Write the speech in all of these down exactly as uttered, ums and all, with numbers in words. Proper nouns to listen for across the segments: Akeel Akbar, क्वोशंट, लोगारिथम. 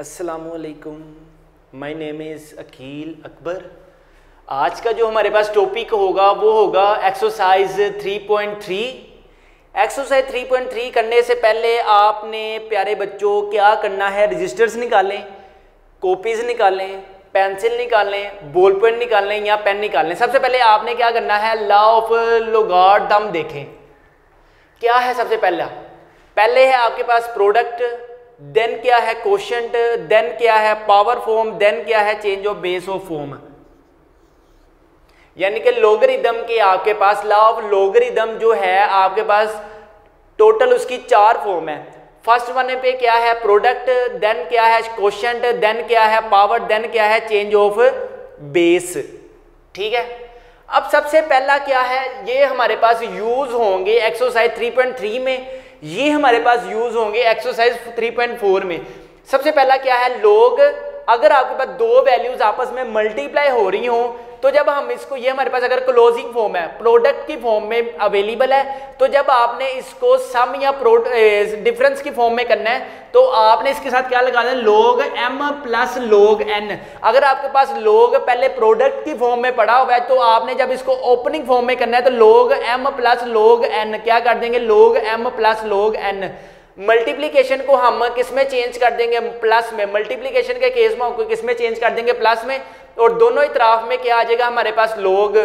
अस्सलामुअलैकुम, my name is Aqeel Akbar. आज का जो हमारे पास टॉपिक होगा वो होगा exercise three point three. Exercise three point three करने से पहले आपने प्यारे बच्चों क्या करना है, रजिस्टर्स निकालें, कॉपीज़ निकालें, पेंसिल निकालें, बॉल पेन निकालें या पेन निकालें। सबसे पहले आपने क्या करना है, लॉ ऑफ लोगारिथम देखें क्या है। सबसे पहला पहले है आपके पास प्रोडक्ट, देन क्या है क्वोशंट, देन क्या है पावर फॉर्म, देन क्या है change of base of form. यानी कि लोगरिदम के आपके पास लॉ ऑफ लोगरिदम जो है आपके पास टोटल उसकी चार फॉर्म है। फर्स्ट वन पे क्या है प्रोडक्ट, देन क्या है क्वोशंट, देन क्या है पावर, देन क्या है चेंज ऑफ बेस। ठीक है, अब सबसे पहला क्या है, ये हमारे पास यूज होंगे एक्सरसाइज थ्री पॉइंट थ्री में, ये हमारे पास यूज होंगे एक्सरसाइज थ्री पॉइंट फोर में। सबसे पहला क्या है लोग, अगर आपके पास दो वैल्यूज आपस में मल्टीप्लाई हो रही हो तो जब हम इसको, ये हमारे पास अगर क्लोजिंग फॉर्म है प्रोडक्ट की फॉर्म में अवेलेबल है, तो जब आपने इसको सम या डिफरेंस की फॉर्म में करना है तो आपने इसके साथ क्या लगाना है, log M plus log N. अगर आपके पास लोग पहले प्रोडक्ट की फॉर्म में पड़ा हुआ है तो आपने जब इसको ओपनिंग फॉर्म में करना है तो लोग एम प्लस लोग एन क्या कर देंगे, log M plus log N. Multiplication को हम किस में चेंज कर देंगे, प्लस में। मल्टीप्लीकेशन के केस में हमको किस में चेंज कर देंगे, प्लस में। और दोनों इतराफ में क्या आ जाएगा हमारे पास लोग।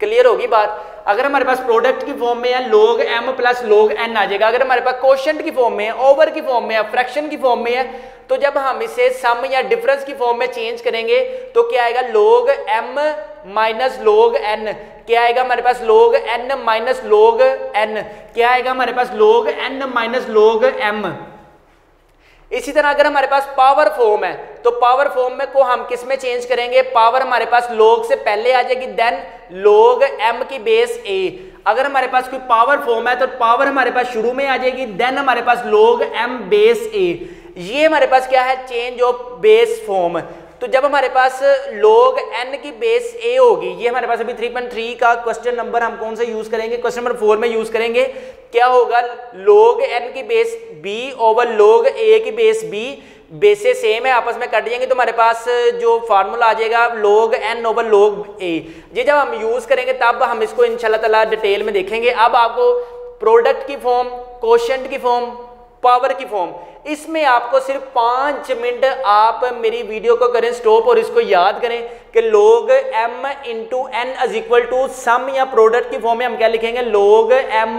क्लियर होगी बात। अगर हमारे पास प्रोडक्ट की फॉर्म में है log M plus log N आ जाएगा। अगर हमारे पास क्वोशंट की फॉर्म में है, ओवर की फॉर्म में है, फ्रैक्शन की फॉर्म में है, तो जब हम इसे सम या डिफरेंस की फॉर्म में चेंज करेंगे तो क्या आएगा, लोग एम माइनस लोग एन। क्या आएगा हमारे पास, लोग एन माइनस लोग एन। क्या आएगा हमारे पास, लोग एन माइनस लोग एम। इसी तरह अगर हमारे पास पावर फॉर्म है तो पावर फॉर्म में को हम किस में चेंज करेंगे, पावर हमारे पास लोग से पहले आ जाएगी, देन लोग एम की बेस ए। अगर हमारे पास कोई पावर फॉर्म है तो पावर हमारे पास शुरू में आ जाएगी, देन हमारे पास लोग एम बेस ए। ये हमारे पास क्या है, चेंज ऑफ बेस फॉर्म। तो जब हमारे पास लोग एन की बेस ए होगी, ये हमारे पास अभी थ्री पॉइंट थ्री का क्वेश्चन नंबर हम कौन से यूज करेंगे, क्वेश्चन नंबर फोर में यूज करेंगे। क्या होगा, लोग एन की बेस बी ओवर लोग ए की बेस बी, बेसे सेम है आपस में कट जाएंगे तो हमारे पास जो फार्मूला आ जाएगा लोग एन ओवर लोग ए। ये जब हम यूज करेंगे तब हम इसको इंशाल्लाह ताला डिटेल में देखेंगे। अब आपको प्रोडक्ट की फॉर्म, क्वोशंट की फॉर्म, पावर की फॉर्म, इसमें आपको सिर्फ पाँच मिनट आप मेरी वीडियो को करें स्टॉप और इसको याद करें कि log m into n is equal to sum या प्रोडक्ट की फॉर्म में हम क्या लिखेंगे, log M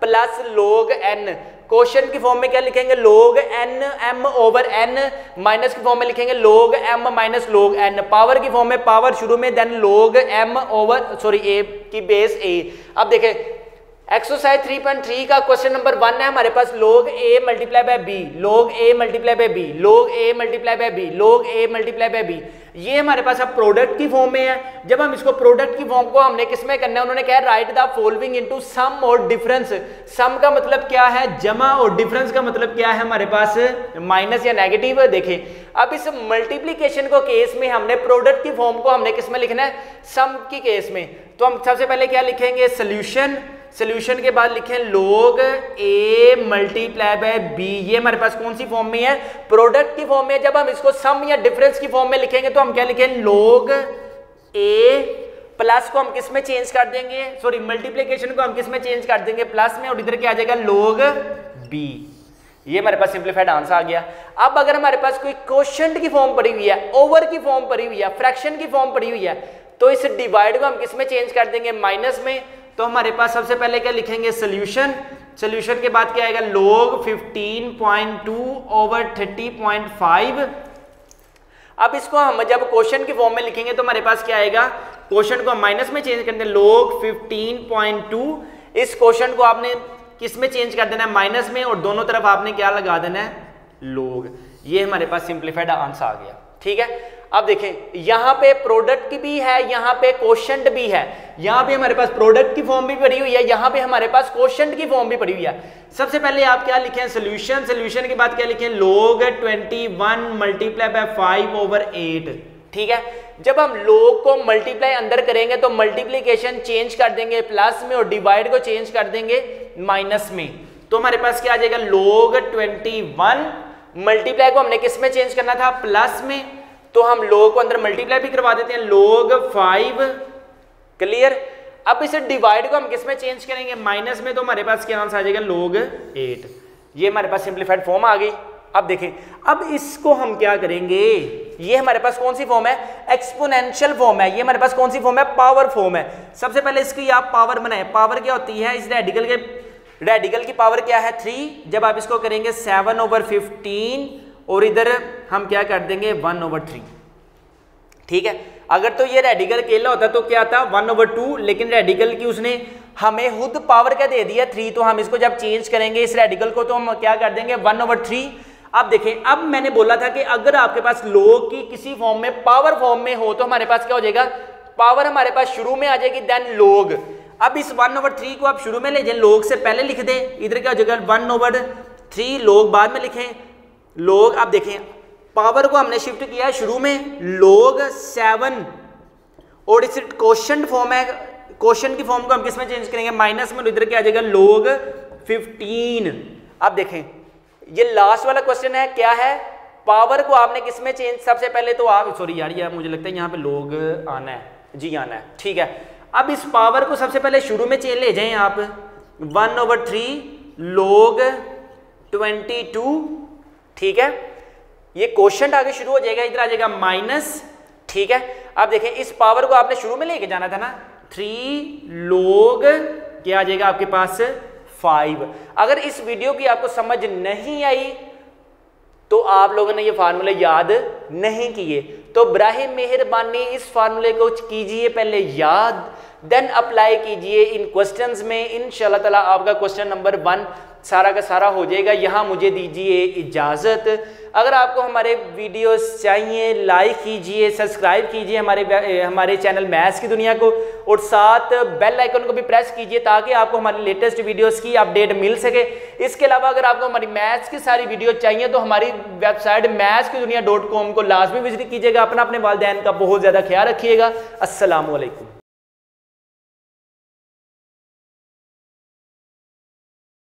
plus log n. क्वोशंट की फॉर्म में क्या लिखेंगे, log n m over n. Minus की फॉर्म में लिखेंगे log m minus log n. Power की फॉर्म में पावर शुरू में, देन लोग एम ओवर सॉरी ए की बेस ए। अब देखें एक्सरसाइज थ्री पॉइंट थ्री का क्वेश्चन नंबर वन है हमारे पास लोग ए मल्टीप्लाई बाय बी, लोग ए मल्टीप्लाई बाय बी, लोग ए मल्टीप्लाई बाय बी, लोग ए मल्टीप्लाई बाय बी। ये हमारे पास अब प्रोडक्ट की फॉर्म में है। जब हम इसको प्रोडक्ट की फॉर्म को हमने किस में करना है, उन्होंने कहा write the following into sum और डिफरेंस। सम का मतलब क्या है, जमा, और डिफरेंस का मतलब क्या है हमारे पास, माइनस या नेगेटिव। देखें अब इस मल्टीप्लीकेशन को केस में हमने प्रोडक्ट की फॉर्म को हमने किस में लिखना है, सम की केस में। तो हम सबसे पहले क्या लिखेंगे, सोल्यूशन। सोल्यूशन के बाद लिखें लोग ए मल्टीप्लाई बाय बी। ये हमारे पास कौन सी फॉर्म में है, प्रोडक्ट की फॉर्म में। जब हम इसको सम या डिफरेंस की फॉर्म में लिखेंगे तो हम क्या लिखें, लोग ए प्लस को हम किस में चेंज कर देंगे, सॉरी मल्टीप्लीकेशन को हम किस में चेंज कर देंगे, प्लस में। और इधर क्या आ जाएगा, लोग बी। ये हमारे पास सिंप्लीफाइड आंसर आ गया। अब अगर हमारे पास कोई क्वोशंट की फॉर्म पड़ी हुई है, ओवर की फॉर्म पड़ी हुई है, फ्रैक्शन की फॉर्म पड़ी हुई है, तो इस डिवाइड को हम किस में चेंज कर देंगे, माइनस में। तो हमारे पास सबसे पहले क्या लिखेंगे, सोल्यूशन। सोल्यूशन के बाद क्या आएगा, log fifteen point two over thirty point five. अब इसको हम जब क्वेश्चन के फॉर्म में लिखेंगे तो हमारे पास क्या आएगा, क्वेश्चन को हम माइनस में चेंज कर देंगे, लोग फिफ्टीन पॉइंट टू। इस क्वेश्चन को आपने किस में चेंज कर देना है, माइनस में। और दोनों तरफ आपने क्या लगा देना है, लोग। ये हमारे पास सिंप्लीफाइड आंसर आ गया। ठीक है, अब देखें यहाँ पे प्रोडक्ट की भी है, यहाँ पे क्वोशंट भी है, यहाँ पे हमारे पास प्रोडक्ट की फॉर्म भी पड़ी हुई है, यहाँ पे हमारे पास क्वोशंट की फॉर्म भी पड़ी हुई है। सबसे पहले आप क्या लिखें, सोल्यूशन। सोल्यूशन के बाद क्या लिखें, log twenty one multiply by five over eight. ठीक है, जब हम लोग को मल्टीप्लाई अंदर करेंगे तो मल्टीप्लीकेशन चेंज कर देंगे प्लस में और डिवाइड को चेंज कर देंगे माइनस में। तो हमारे पास क्या आ जाएगा, लोग ट्वेंटी वन मल्टीप्लाई को हमने किस में चेंज करना था, प्लस में, तो हम लोग को अंदर मल्टीप्लाई भी करवा देते हैं, लोग फाइव, क्लियर। अब इसे डिवाइड को हम किस में चेंज करेंगे, माइनस में, तो हमारे पास क्या आंसर आ जाएगा, लोग एट। ये हमारे पास सिंप्लीफाइड फॉर्म आ गई। अब देखें, अब इसको हम क्या करेंगे, ये हमारे पास कौन सी फॉर्म है, एक्सपोनेंशियल फॉर्म है। ये हमारे पास कौन सी फॉर्म है, पावर फॉर्म है। सबसे पहले इसकी आप पावर बनाए, पावर क्या होती है, इस रेडिकल के रेडिकल की पावर क्या है, थ्री। जब आप इसको करेंगे सेवन ओवर फिफ्टीन और इधर हम क्या कर देंगे, वन ओवर थ्री, ठीक है। अगर तो ये रेडिकल अकेला होता तो क्या था, वन ओवर टू, लेकिन रेडिकल की उसने हमें खुद पावर क्या दे दिया, थ्री। तो हम इसको जब चेंज करेंगे इस रेडिकल को तो हम क्या कर देंगे, वन ओवर थ्री। अब देखें, अब मैंने बोला था कि अगर आपके पास लोग की किसी फॉर्म में पावर फॉर्म में हो तो हमारे पास क्या हो जाएगा, पावर हमारे पास शुरू में आ जाएगी, देन लोग। अब इस वन ओवर थ्री को आप शुरू में ले जाए, लोग से पहले लिख दें, इधर क्या हो जाएगा, वन ओवर थ्री, लोग बाद में लिखें, लोग। अब देखें, पावर को हमने शिफ्ट किया है शुरू में, लोग सेवन, और इस क्वोशंट फॉर्म है, क्वोशंट की फॉर्म को हम किस में चेंज करेंगे, माइनस में, इधर क्या आ जाएगा, लोग फिफ्टीन। अब देखें, ये लास्ट वाला क्वेश्चन है, क्या है, पावर को आपने किसमें चेंज, सबसे पहले तो आप, सॉरी यार, यार मुझे लगता है यहाँ पे लोग आना है, जी आना है, ठीक है। अब इस पावर को सबसे पहले शुरू में चेंज ले जाएं आप, one over three log twenty two, ठीक है। ये क्वोशंट आगे शुरू हो जाएगा, इधर आ जाएगा माइनस, ठीक है। अब देखें, इस पावर को आपने शुरू में लेके जाना था ना, थ्री लोग क्या आ जाएगा आपके पास, फाइव। अगर इस वीडियो की आपको समझ नहीं आई तो आप लोगों ने ये फार्मूले याद नहीं किए, तो बराए मेहरबानी इस फार्मूले को कीजिए पहले याद, देन अप्लाई कीजिए इन क्वेश्चंस में। इंशाल्लाह ताला आपका क्वेश्चन नंबर वन सारा का सारा हो जाएगा। यहाँ मुझे दीजिए इजाज़त। अगर आपको हमारे वीडियोस चाहिए, लाइक कीजिए, सब्सक्राइब कीजिए हमारे हमारे चैनल मैथ्स की दुनिया को, और साथ बेल आइकन को भी प्रेस कीजिए ताकि आपको हमारे लेटेस्ट वीडियोस की अपडेट मिल सके। इसके अलावा अगर आपको हमारी मैथ्स की सारी वीडियो चाहिए तो हमारी वेबसाइट मैथ्स की दुनिया डॉट कॉम को लाजमी विजिट कीजिएगा। अपना अपने वालदैन का बहुत ज़्यादा ख्याल रखिएगा। अस्सलाम वालेकुम।